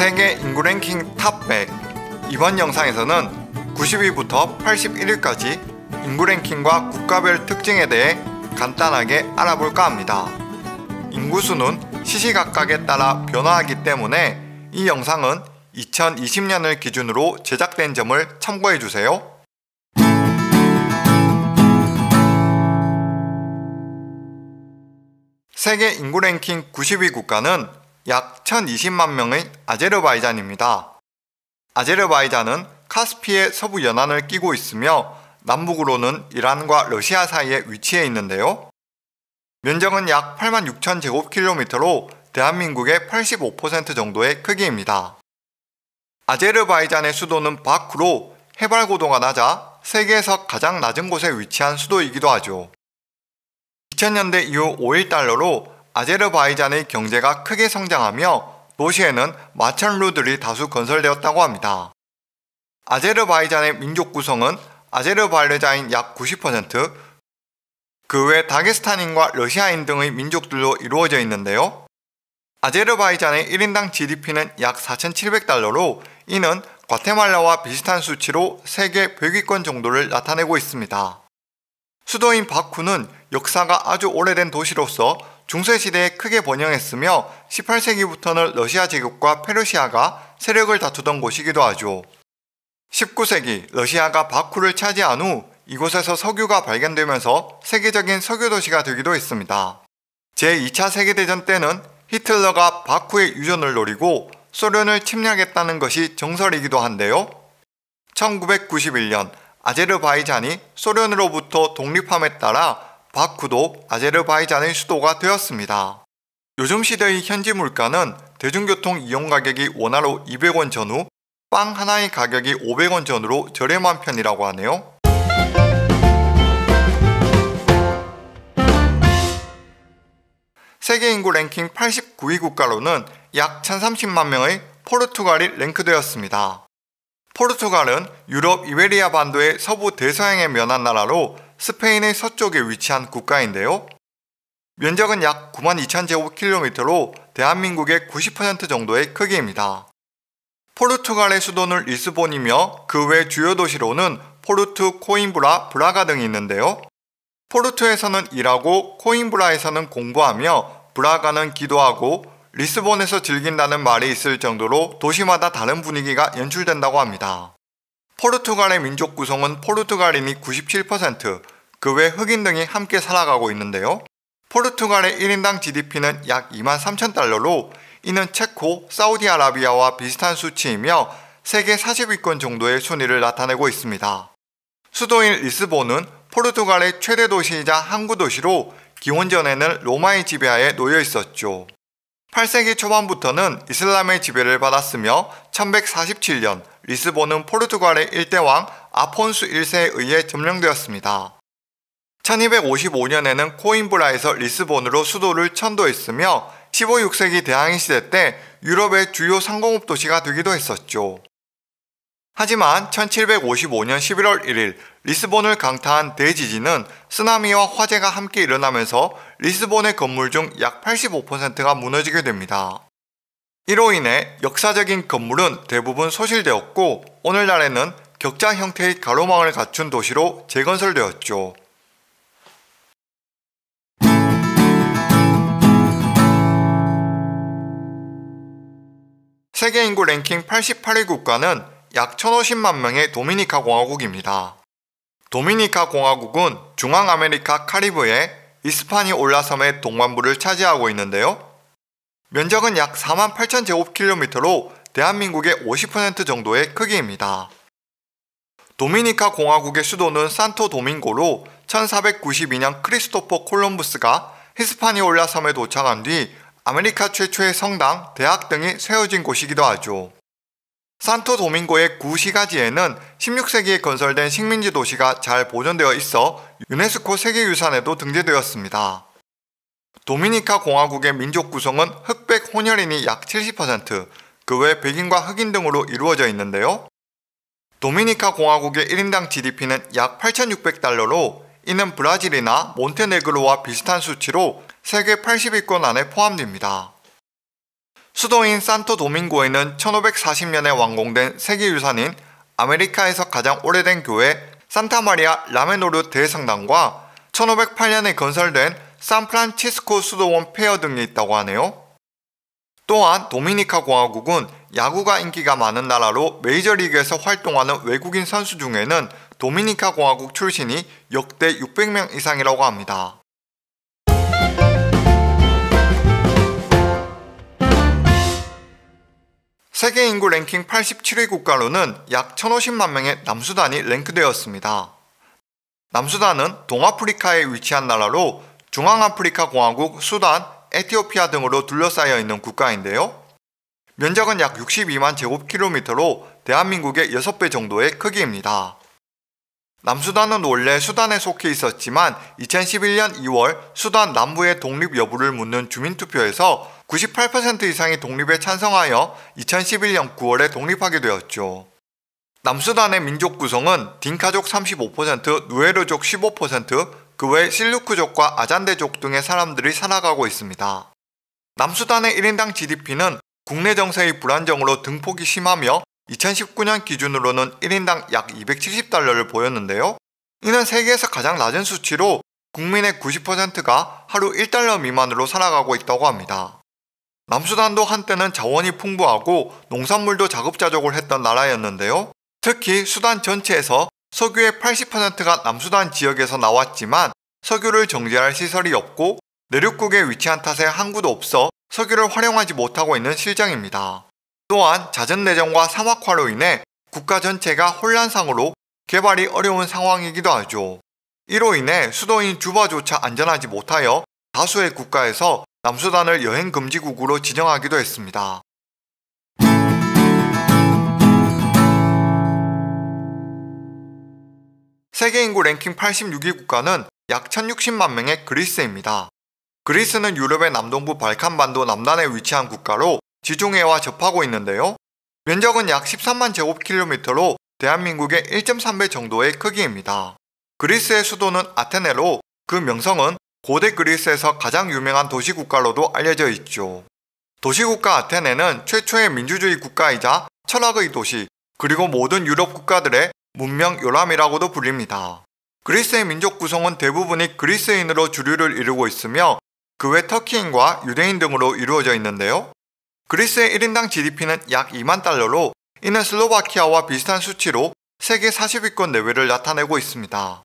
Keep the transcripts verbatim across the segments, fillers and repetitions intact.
세계 인구 랭킹 탑 백. 이번 영상에서는 구십 위부터 팔십일 위까지 인구 랭킹과 국가별 특징에 대해 간단하게 알아볼까 합니다. 인구수는 시시각각에 따라 변화하기 때문에 이 영상은 이천이십 년을 기준으로 제작된 점을 참고해주세요. 세계 인구 랭킹 구십 위 국가는 약 천이십만 명의 아제르바이잔입니다. 아제르바이잔은 카스피의 서부 연안을 끼고 있으며 남북으로는 이란과 러시아 사이에 위치해 있는데요. 면적은 약 팔만 육천 제곱킬로미터로 대한민국의 팔십오 퍼센트 정도의 크기입니다. 아제르바이잔의 수도는 바쿠로 해발고도가 낮아 세계에서 가장 낮은 곳에 위치한 수도이기도 하죠. 이천 년대 이후 오일 달러로 아제르바이잔의 경제가 크게 성장하며 도시에는 마천루들이 다수 건설되었다고 합니다. 아제르바이잔의 민족 구성은 아제르바이자인 약 구십 퍼센트, 그 외 다게스탄인과 러시아인 등의 민족들로 이루어져 있는데요. 아제르바이잔의 일 인당 지디피는 약 사천칠백 달러로 이는 과테말라와 비슷한 수치로 세계 백 위권 정도를 나타내고 있습니다. 수도인 바쿠는 역사가 아주 오래된 도시로서 중세시대에 크게 번영했으며 십팔 세기부터는 러시아 제국과 페르시아가 세력을 다투던 곳이기도 하죠. 십구 세기 러시아가 바쿠를 차지한 후 이곳에서 석유가 발견되면서 세계적인 석유도시가 되기도 했습니다. 제이 차 세계대전 때는 히틀러가 바쿠의 유전을 노리고 소련을 침략했다는 것이 정설이기도 한데요. 천구백구십일 년 아제르바이잔이 소련으로부터 독립함에 따라 바쿠도 아제르바이잔의 수도가 되었습니다. 요즘 시대의 현지 물가는 대중교통 이용 가격이 원화로 이백 원 전후, 빵 하나의 가격이 오백 원 전후로 저렴한 편이라고 하네요. 세계 인구 랭킹 팔십구 위 국가로는 약 천삼십만 명의 포르투갈이 랭크되었습니다. 포르투갈은 유럽 이베리아 반도의 서부 대서양에 면한 나라로 스페인의 서쪽에 위치한 국가인데요. 면적은 약 구만 이천 제곱킬로미터로 대한민국의 구십 퍼센트 정도의 크기입니다. 포르투갈의 수도는 리스본이며 그 외 주요 도시로는 포르투, 코임브라, 브라가 등이 있는데요. 포르투에서는 일하고 코임브라에서는 공부하며 브라가는 기도하고 리스본에서 즐긴다는 말이 있을 정도로 도시마다 다른 분위기가 연출된다고 합니다. 포르투갈의 민족 구성은 포르투갈인이 구십칠 퍼센트, 그 외 흑인 등이 함께 살아가고 있는데요. 포르투갈의 일 인당 지디피는 약 이만 삼천 달러로 이는 체코, 사우디아라비아와 비슷한 수치이며 세계 사십 위권 정도의 순위를 나타내고 있습니다. 수도인 리스본은 포르투갈의 최대 도시이자 항구 도시로 기원전에는 로마의 지배하에 놓여 있었죠. 팔 세기 초반부터는 이슬람의 지배를 받았으며 천백사십칠 년 리스본은 포르투갈의 일대왕 아폰수 일 세에 의해 점령되었습니다. 천이백오십오 년에는 코임브라에서 리스본으로 수도를 천도했으며 십오, 육 세기 대항해 시대 때 유럽의 주요 상공업 도시가 되기도 했었죠. 하지만 천칠백오십오 년 십일월 일 일 리스본을 강타한 대지진은 쓰나미와 화재가 함께 일어나면서 리스본의 건물 중 약 팔십오 퍼센트가 무너지게 됩니다. 이로 인해 역사적인 건물은 대부분 소실되었고 오늘날에는 격자 형태의 가로망을 갖춘 도시로 재건설되었죠. 세계 인구 랭킹 팔십팔 위 국가는 약 천오십만 명의 도미니카 공화국입니다. 도미니카 공화국은 중앙아메리카 카리브해 이스파니올라 섬의 동반부를 차지하고 있는데요. 면적은 약 사만 팔천 제곱킬로미터로 대한민국의 오십 퍼센트 정도의 크기입니다. 도미니카 공화국의 수도는 산토 도밍고로 천사백구십이 년 크리스토퍼 콜럼버스가 히스파니올라 섬에 도착한 뒤 아메리카 최초의 성당, 대학 등이 세워진 곳이기도 하죠. 산토 도밍고의 구시가지에는 십육 세기에 건설된 식민지 도시가 잘 보존되어 있어 유네스코 세계유산에도 등재되었습니다. 도미니카 공화국의 민족 구성은 흑백 혼혈인이 약 칠십 퍼센트, 그 외 백인과 흑인 등으로 이루어져 있는데요. 도미니카 공화국의 일 인당 지디피는 약 팔천육백 달러로 이는 브라질이나 몬테네그로와 비슷한 수치로 세계 팔십 위권 안에 포함됩니다. 수도인 산토도밍고에는 천오백사십 년에 완공된 세계유산인 아메리카에서 가장 오래된 교회 산타마리아 라메노르 대성당과 천오백팔 년에 건설된 산프란시스코 수도원 폐허 등이 있다고 하네요. 또한 도미니카 공화국은 야구가 인기가 많은 나라로 메이저리그에서 활동하는 외국인 선수 중에는 도미니카 공화국 출신이 역대 육백 명 이상이라고 합니다. 세계 인구 랭킹 팔십칠 위 국가로는 약 천오십만 명의 남수단이 랭크되었습니다. 남수단은 동아프리카에 위치한 나라로 중앙아프리카공화국, 수단, 에티오피아 등으로 둘러싸여 있는 국가인데요. 면적은 약 육십이만 제곱킬로미터로 대한민국의 여섯 배 정도의 크기입니다. 남수단은 원래 수단에 속해 있었지만 이천십일 년 이 월 수단 남부의 독립 여부를 묻는 주민투표에서 구십팔 퍼센트 이상이 독립에 찬성하여 이천십일 년 구 월에 독립하게 되었죠. 남수단의 민족 구성은 딘카족 삼십오 퍼센트, 누에르족 십오 퍼센트, 그 외 실루크족과 아잔데족 등의 사람들이 살아가고 있습니다. 남수단의 일 인당 지디피는 국내 정세의 불안정으로 등폭이 심하며 이천십구 년 기준으로는 일 인당 약 이백칠십 달러를 보였는데요. 이는 세계에서 가장 낮은 수치로 국민의 구십 퍼센트가 하루 일 달러 미만으로 살아가고 있다고 합니다. 남수단도 한때는 자원이 풍부하고 농산물도 자급자족을 했던 나라였는데요. 특히 수단 전체에서 석유의 팔십 퍼센트가 남수단 지역에서 나왔지만 석유를 정제할 시설이 없고 내륙국에 위치한 탓에 항구도 없어 석유를 활용하지 못하고 있는 실정입니다. 또한 잦은 내전과 사막화로 인해 국가 전체가 혼란상으로 개발이 어려운 상황이기도 하죠. 이로 인해 수도인 주바조차 안전하지 못하여 다수의 국가에서 남수단을 여행금지국으로 지정하기도 했습니다. 세계인구 랭킹 팔십육 위 국가는 약 천육십만 명의 그리스입니다. 그리스는 유럽의 남동부 발칸반도 남단에 위치한 국가로 지중해와 접하고 있는데요. 면적은 약 십삼만 제곱킬로미터로 대한민국의 일 점 삼 배 정도의 크기입니다. 그리스의 수도는 아테네로 그 명성은 고대 그리스에서 가장 유명한 도시국가로도 알려져 있죠. 도시국가 아테네는 최초의 민주주의 국가이자 철학의 도시, 그리고 모든 유럽 국가들의 문명 요람이라고도 불립니다. 그리스의 민족 구성은 대부분이 그리스인으로 주류를 이루고 있으며 그 외 터키인과 유대인 등으로 이루어져 있는데요. 그리스의 일 인당 지디피는 약 이만 달러로 이는 슬로바키아와 비슷한 수치로 세계 사십 위권 내외를 나타내고 있습니다.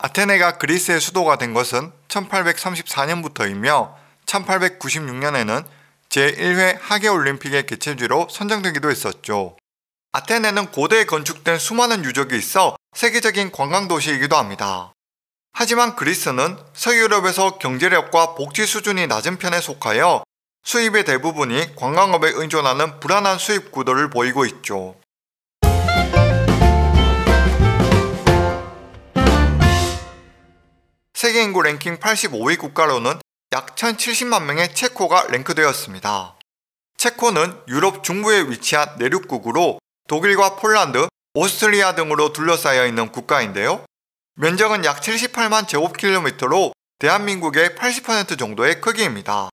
아테네가 그리스의 수도가 된 것은 천팔백삼십사 년부터이며 천팔백구십육 년에는 제일 회 하계올림픽의 개최지로 선정되기도 했었죠. 아테네는 고대에 건축된 수많은 유적이 있어 세계적인 관광도시이기도 합니다. 하지만 그리스는 서유럽에서 경제력과 복지 수준이 낮은 편에 속하여 수입의 대부분이 관광업에 의존하는 불안한 수입 구도를 보이고 있죠. 세계인구 랭킹 팔십오 위 국가로는 약 천칠십만 명의 체코가 랭크되었습니다. 체코는 유럽 중부에 위치한 내륙국으로 독일과 폴란드, 오스트리아 등으로 둘러싸여 있는 국가인데요. 면적은 약 칠십팔만 제곱킬로미터로 대한민국의 팔십 퍼센트 정도의 크기입니다.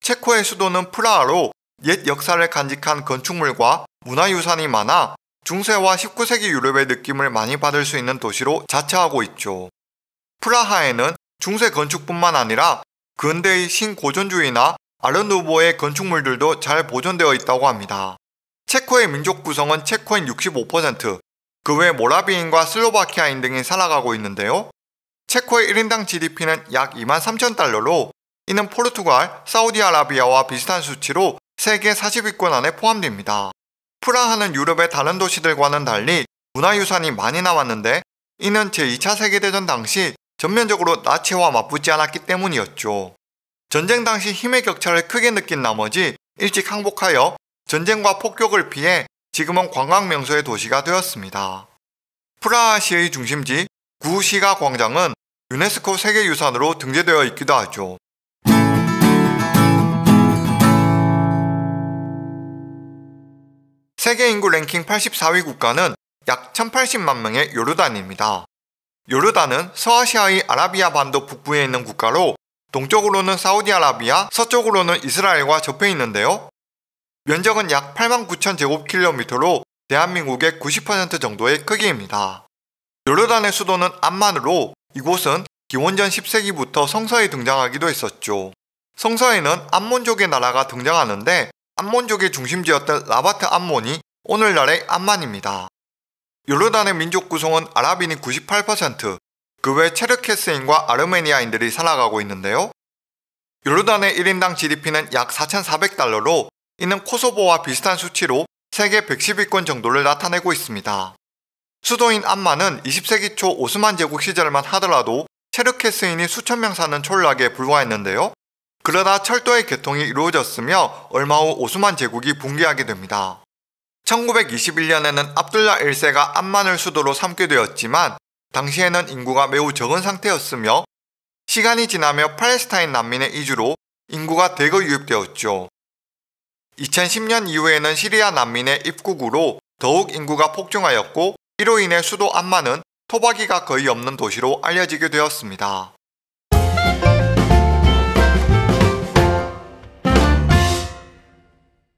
체코의 수도는 프라하로 옛 역사를 간직한 건축물과 문화유산이 많아 중세와 십구 세기 유럽의 느낌을 많이 받을 수 있는 도시로 자처하고 있죠. 프라하에는 중세 건축뿐만 아니라 근대의 신고전주의나 아르누보의 건축물들도 잘 보존되어 있다고 합니다. 체코의 민족 구성은 체코인 육십오 퍼센트, 그 외 모라비인과 슬로바키아인 등이 살아가고 있는데요. 체코의 일 인당 지디피는 약 이만 삼천 달러로 이는 포르투갈, 사우디아라비아와 비슷한 수치로 세계 사십 위권 안에 포함됩니다. 프라하는 유럽의 다른 도시들과는 달리 문화유산이 많이 남았는데 이는 제이 차 세계대전 당시 전면적으로 나치와 맞붙지 않았기 때문이었죠. 전쟁 당시 힘의 격차를 크게 느낀 나머지 일찍 항복하여 전쟁과 폭격을 피해 지금은 관광명소의 도시가 되었습니다. 프라하시의 중심지 구시가 광장은 유네스코 세계유산으로 등재되어 있기도 하죠. 세계인구 랭킹 팔십사 위 국가는 약 천팔십만 명의 요르단입니다. 요르단은 서아시아의 아라비아 반도 북부에 있는 국가로 동쪽으로는 사우디아라비아, 서쪽으로는 이스라엘과 접해 있는데요. 면적은 약 팔만 구천 제곱킬로미터로 대한민국의 구십 퍼센트 정도의 크기입니다. 요르단의 수도는 암만으로 이곳은 기원전 십 세기부터 성서에 등장하기도 했었죠. 성서에는 암몬족의 나라가 등장하는데 암몬족의 중심지였던 라바트 암몬이 오늘날의 암만입니다. 요르단의 민족 구성은 아랍인이 구십팔 퍼센트, 그 외 체르케스인과 아르메니아인들이 살아가고 있는데요. 요르단의 일 인당 지디피는 약 사천사백 달러로 이는 코소보와 비슷한 수치로 세계 백십 위권 정도를 나타내고 있습니다. 수도인 암만은 이십 세기 초 오스만 제국 시절만 하더라도 체르케스인이 수천명 사는 촌락에 불과했는데요. 그러다 철도의 개통이 이루어졌으며 얼마 후 오스만 제국이 붕괴하게 됩니다. 천구백이십일 년에는 압둘라 일 세가 암만을 수도로 삼게 되었지만 당시에는 인구가 매우 적은 상태였으며 시간이 지나며 팔레스타인 난민의 이주로 인구가 대거 유입되었죠. 이천십 년 이후에는 시리아 난민의 입국으로 더욱 인구가 폭증하였고 이로 인해 수도 암만은 토박이가 거의 없는 도시로 알려지게 되었습니다.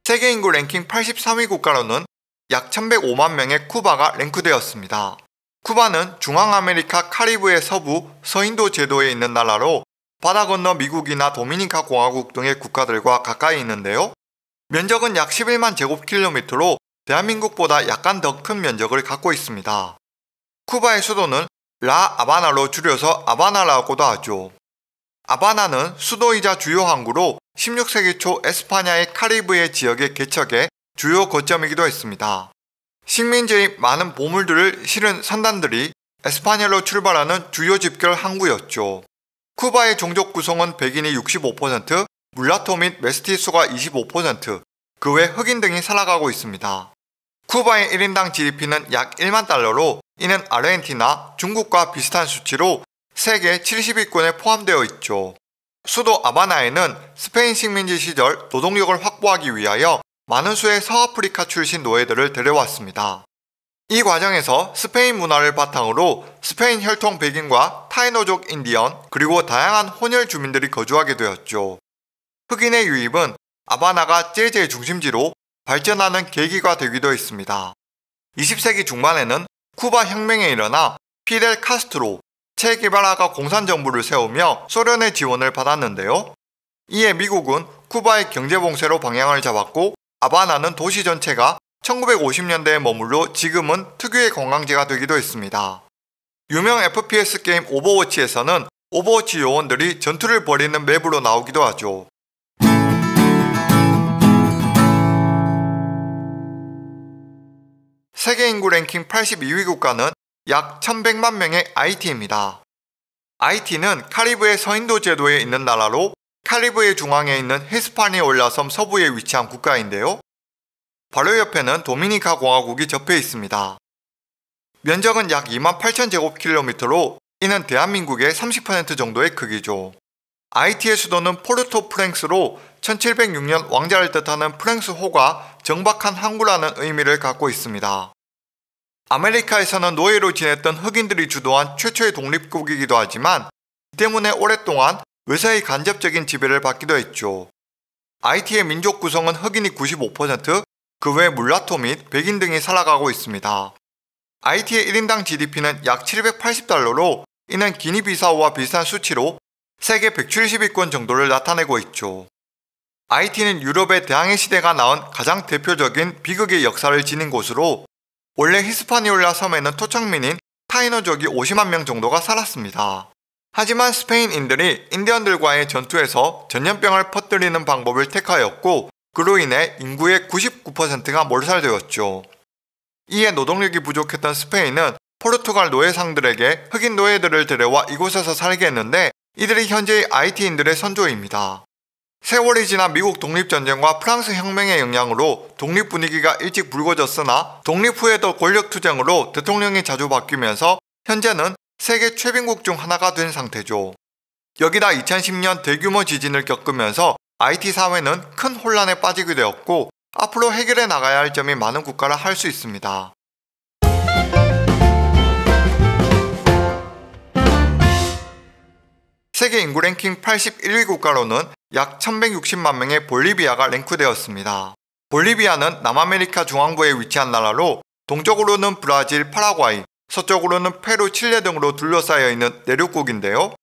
세계 인구 랭킹 팔십삼 위 국가로는 약 천백오만 명의 쿠바가 랭크되었습니다. 쿠바는 중앙아메리카 카리브의 서부 서인도 제도에 있는 나라로 바다 건너 미국이나 도미니카 공화국 등의 국가들과 가까이 있는데요. 면적은 약 십일만 제곱킬로미터로 대한민국보다 약간 더 큰 면적을 갖고 있습니다. 쿠바의 수도는 라 아바나로 줄여서 아바나라고도 하죠. 아바나는 수도이자 주요 항구로 십육 세기 초 에스파냐의 카리브해 지역의 개척의 주요 거점이기도 했습니다. 식민지의 많은 보물들을 실은 선단들이 에스파냐로 출발하는 주요 집결 항구였죠. 쿠바의 종족 구성은 백인이 육십오 퍼센트, 물라토 및 메스티소가 이십오 퍼센트, 그 외 흑인 등이 살아가고 있습니다. 쿠바의 일 인당 지디피는 약 일만 달러로 이는 아르헨티나, 중국과 비슷한 수치로 세계 칠십 위권에 포함되어 있죠. 수도 아바나에는 스페인 식민지 시절 노동력을 확보하기 위하여 많은 수의 서아프리카 출신 노예들을 데려왔습니다. 이 과정에서 스페인 문화를 바탕으로 스페인 혈통 백인과 타이노족 인디언 그리고 다양한 혼혈 주민들이 거주하게 되었죠. 흑인의 유입은 아바나가 재즈의 중심지로 발전하는 계기가 되기도 했습니다. 이십 세기 중반에는 쿠바 혁명이 일어나 피델 카스트로, 체 게바라가 공산정부를 세우며 소련의 지원을 받았는데요. 이에 미국은 쿠바의 경제봉쇄로 방향을 잡았고 아바나는 도시 전체가 천구백오십 년대에 머물러 지금은 특유의 관광지가 되기도 했습니다. 유명 에프피에스 게임 오버워치에서는 오버워치 요원들이 전투를 벌이는 맵으로 나오기도 하죠. 세계 인구 랭킹 팔십이 위 국가는 약 천백만 명의 아이티입니다. 아이티는 카리브의 서인도 제도에 있는 나라로 카리브의 중앙에 있는 히스파니올라 섬 서부에 위치한 국가인데요. 바로 옆에는 도미니카 공화국이 접해 있습니다. 면적은 약 이만 팔천 제곱킬로미터로 이는 대한민국의 삼십 퍼센트 정도의 크기죠. 아이티의 수도는 포르투 프랑스로 천칠백육 년 왕자를 뜻하는 프랑스호가 정박한 항구라는 의미를 갖고 있습니다. 아메리카에서는 노예로 지냈던 흑인들이 주도한 최초의 독립국이기도 하지만 이 때문에 오랫동안 외세의 간접적인 지배를 받기도 했죠. 아이티의 민족 구성은 흑인이 구십오 퍼센트, 그 외 물라토 및 백인 등이 살아가고 있습니다. 아이티의 일 인당 지디피는 약 칠백팔십 달러로 이는 기니비사우와 비슷한 수치로 세계 백칠십 위권 정도를 나타내고 있죠. 아이티는 유럽의 대항해 시대가 낳은 가장 대표적인 비극의 역사를 지닌 곳으로 원래 히스파니올라 섬에는 토착민인 타이노족이 오십만 명 정도가 살았습니다. 하지만 스페인인들이 인디언들과의 전투에서 전염병을 퍼뜨리는 방법을 택하였고 그로 인해 인구의 구십구 퍼센트가 몰살되었죠. 이에 노동력이 부족했던 스페인은 포르투갈 노예상들에게 흑인 노예들을 데려와 이곳에서 살게 했는데 이들이 현재의 아이티인들의 선조입니다. 세월이 지나 미국 독립전쟁과 프랑스 혁명의 영향으로 독립 분위기가 일찍 붉어졌으나 독립 후에도 권력투쟁으로 대통령이 자주 바뀌면서 현재는 세계 최빈국 중 하나가 된 상태죠. 여기다 이천십 년 대규모 지진을 겪으면서 아이티 사회는 큰 혼란에 빠지게 되었고 앞으로 해결해 나가야 할 점이 많은 국가라 할 수 있습니다. 세계 인구 랭킹 팔십일 위 국가로는 약 천백육십만 명의 볼리비아가 랭크되었습니다. 볼리비아는 남아메리카 중앙부에 위치한 나라로 동쪽으로는 브라질, 파라과이, 서쪽으로는 페루, 칠레 등으로 둘러싸여 있는 내륙국인데요.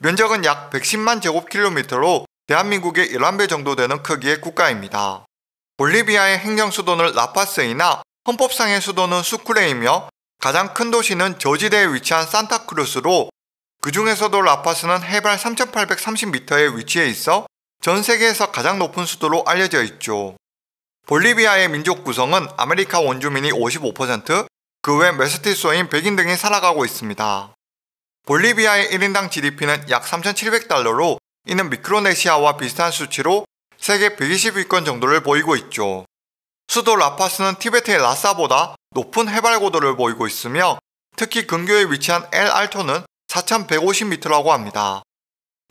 면적은 약 백십만 제곱킬로미터로 대한민국의 열한 배 정도 되는 크기의 국가입니다. 볼리비아의 행정 수도는 라파스이나 헌법상의 수도는 수쿠레이며 가장 큰 도시는 저지대에 위치한 산타크루스로 그 중에서도 라파스는 해발 삼천팔백삼십 미터에 위치해 있어 전 세계에서 가장 높은 수도로 알려져 있죠. 볼리비아의 민족 구성은 아메리카 원주민이 오십오 퍼센트, 그 외 메스티소인 백인 등이 살아가고 있습니다. 볼리비아의 일 인당 지디피는 약 삼천칠백 달러로 이는 미크로네시아와 비슷한 수치로 세계 백이십 위권 정도를 보이고 있죠. 수도 라파스는 티베트의 라싸보다 높은 해발 고도를 보이고 있으며 특히 근교에 위치한 엘 알토는 사천백오십 미터라고 합니다.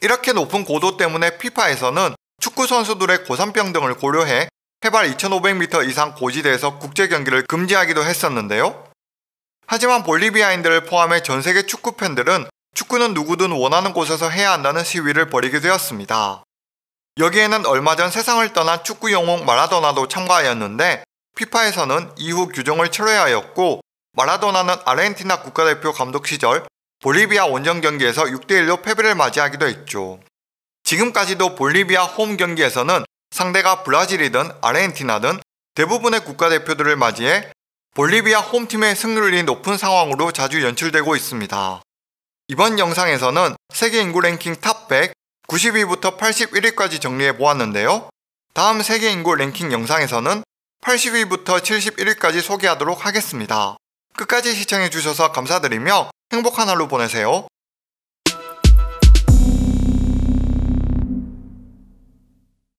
이렇게 높은 고도 때문에 피파에서는 축구 선수들의 고산병 등을 고려해 해발 이천오백 미터 이상 고지대에서 국제 경기를 금지하기도 했었는데요. 하지만 볼리비아인들을 포함해 전세계 축구 팬들은 축구는 누구든 원하는 곳에서 해야 한다는 시위를 벌이게 되었습니다. 여기에는 얼마 전 세상을 떠난 축구 영웅 마라도나도 참가하였는데 피파에서는 이후 규정을 철회하였고 마라도나는 아르헨티나 국가대표 감독 시절 볼리비아 원정 경기에서 육 대 일로 패배를 맞이하기도 했죠. 지금까지도 볼리비아 홈 경기에서는 상대가 브라질이든 아르헨티나든 대부분의 국가대표들을 맞이해 볼리비아 홈팀의 승률이 높은 상황으로 자주 연출되고 있습니다. 이번 영상에서는 세계 인구 랭킹 탑 백, 구십 위부터 팔십일 위까지 정리해보았는데요. 다음 세계 인구 랭킹 영상에서는 팔십 위부터 칠십일 위까지 소개하도록 하겠습니다. 끝까지 시청해주셔서 감사드리며 행복한 하루 보내세요.